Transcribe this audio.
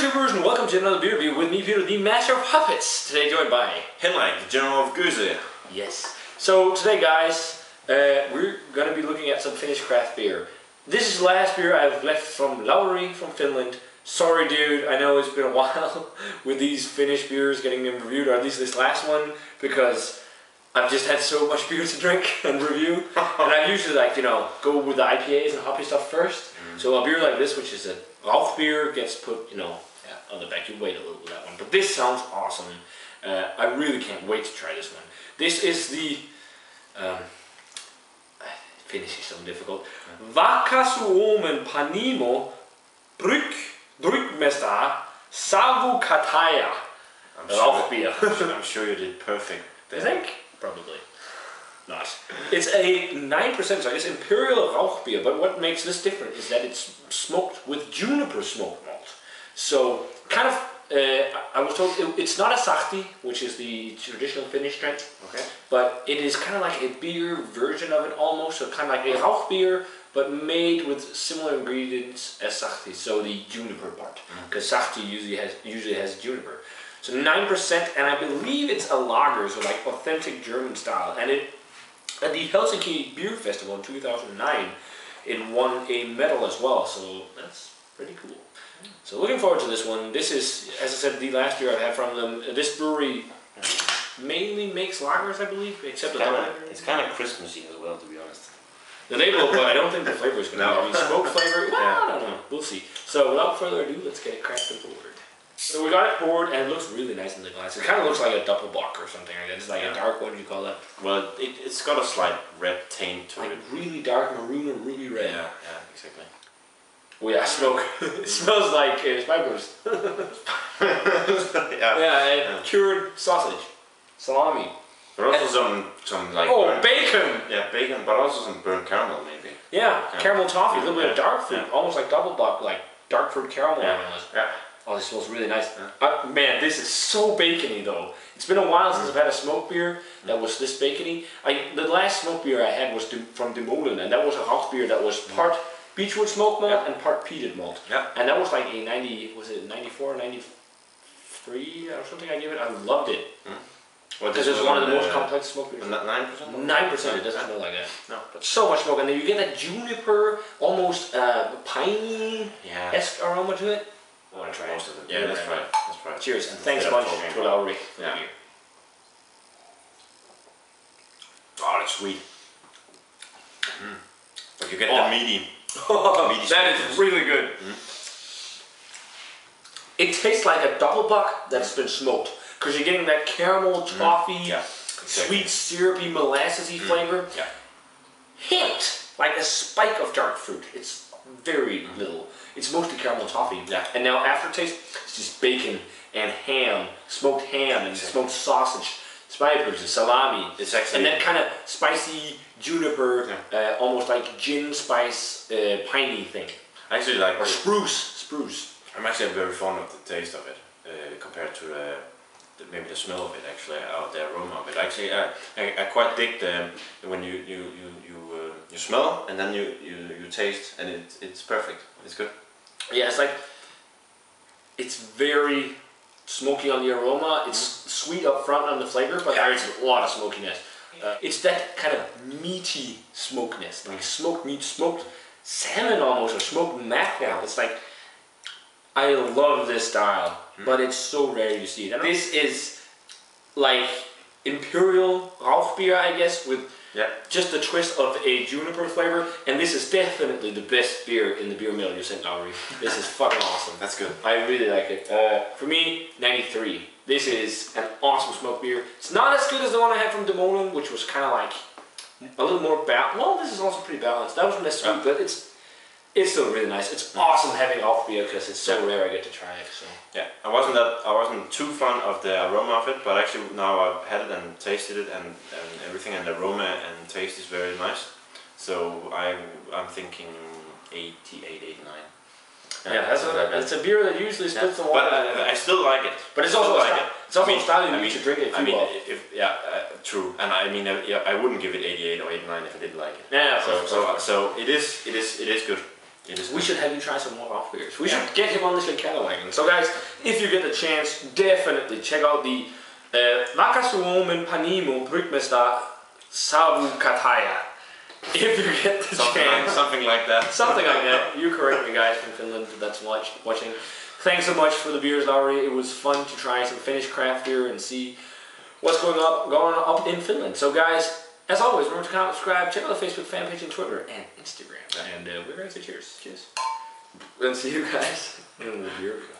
YouTubers, and welcome to another beer review with me, Peter, the master of puppets. Today joined by Heinla, the general of Goose. Yes. So today, guys, we're gonna be looking at some Finnish craft beer. This is the last beer I've left from Lauri from Finland. Sorry, dude. I know it's been a while with these Finnish beers getting them reviewed, or at least this last one, because I've just had so much beer to drink and review, and I usually like go with the IPAs and hoppy stuff first. So a beer like this, which is a Rauchbier, gets put on the back. You wait a little with that one, but this sounds awesome. I really can't wait to try this one. This is the Finnish is so difficult. Vakka-Suomen Prykmestari Savu Kataja. Rauchbier. I'm sure you did perfect. I think. Probably not. It's a 9%, so I guess imperial Rauchbier, but what makes this different is that it's smoked with juniper smoked malt. So, kind of, I was told it's not a sahti, which is the traditional Finnish drink, okay, but it is kind of like a beer version of it almost, so kind of like a Rauchbier, but made with similar ingredients as sahti, so the juniper part, because sahti usually has juniper. So 9%, and I believe it's a lager, so like authentic German style. And it, at the Helsinki Beer Festival in 2009, it won a medal as well, so that's pretty cool. So looking forward to this one. This is, as I said, the last beer I've had from them. This brewery mainly makes lagers, I believe, except it's kind of Christmassy as well, to be honest. The label, but I don't think the flavor is going to be. I mean, smoke flavor, well, I don't know. We'll see. So without further ado, let's get it cracked and poured. So we got it poured, and it looks really nice in the glass. It kind of looks like a Doppelbock or something like that. It's like a dark, what do you call that? Well, it's got a slight red taint to it. Really dark maroon or ruby red. Yeah, yeah, exactly. Oh yeah, smoke. It smells like spikers. Yeah, cured sausage, salami. But also some like... Oh, bacon! Yeah, bacon, but also some burnt caramel maybe. Yeah, caramel toffee, a little bit of dark fruit, almost like Doppelbock, like dark fruit caramel. Yeah. Oh, this smells really nice. Man, this is so bacony though. It's been a while since I've had a smoked beer that was this bacony. The last smoked beer I had was from De Molen, and that was a Rauchbier that was part beechwood smoked malt and part peated malt. Yeah. And that was like a 94, 93 or something I gave it. I loved it. Because it's one of the most complex smoked beers. 9%? 9%, it doesn't smell like that. No. But so much smoke, and then you get that juniper, almost piney-esque aroma to it. I want to try most of them. Yeah, that's right. That's right. Cheers, and thanks a bunch to Lauri for the beer. Oh, that's sweet. But you get the meaty. That is really good. It tastes like a Doppelbock that's been smoked, because you're getting that caramel, toffee, sweet, syrupy, molassesy flavor. Yeah. Hint like a spike of dark fruit. It's very little. It's mostly caramel toffee. Yeah. And now aftertaste, it's just bacon and ham, smoked ham and smoked sausage, spikers and salami. It's excellent. And that kind of spicy juniper, almost like gin spice, piney thing. I actually like it. Or spruce. I'm actually very fond of the taste of it compared to maybe the smell of it actually, or the aroma of it. Actually, I quite dig when you smell and then you taste, and it's perfect. It's good. Yeah, it's like, it's very smoky on the aroma. It's sweet up front on the flavor, but there is a lot of smokiness. It's that kind of meaty smokiness, like smoked meat, smoked salmon almost, or smoked mackerel. It's like, I love this style, but it's so rare you see it. This is like imperial Rauchbier, I guess, with just the twist of a juniper flavor, and this is definitely the best beer in the beer mail you sent, Ari. This is fucking awesome. That's good. I really like it. For me, 93. This is an awesome smoked beer. It's not as good as the one I had from De Molen, which was kind of like a little more balanced. Well, this is also pretty balanced. That was less sweet, but it's still really nice. It's awesome having Rauchbier because it's so rare I get to try it. So yeah, I wasn't too fond of the aroma of it, but actually now I've had it and tasted it and everything, and the aroma and taste is very nice. So I'm thinking 88, 89. Yeah, that's a beer that usually splits the water. But I still like it. But it's also like it. It's also a style you need to drink it if you love. Yeah, true. And I mean, I wouldn't give it 88 or 89 if I didn't like it. Yeah. So it is good. We should have you try some more Rauchbiers. We should get him on this little catalog. So guys, if you get a chance, definitely check out the Vakka-Suomen Prykmestari Savu Kataja. If you get the chance. Something like that. Something like that. You correct me, guys from Finland, that's watching. Thanks so much for the beers, Lauri. It was fun to try some Finnish craft beer and see what's going on up in Finland. So guys, as always, remember to comment, subscribe, check out the Facebook fan page and Twitter and Instagram. And we're going to say cheers. Cheers. And see you guys in the beer.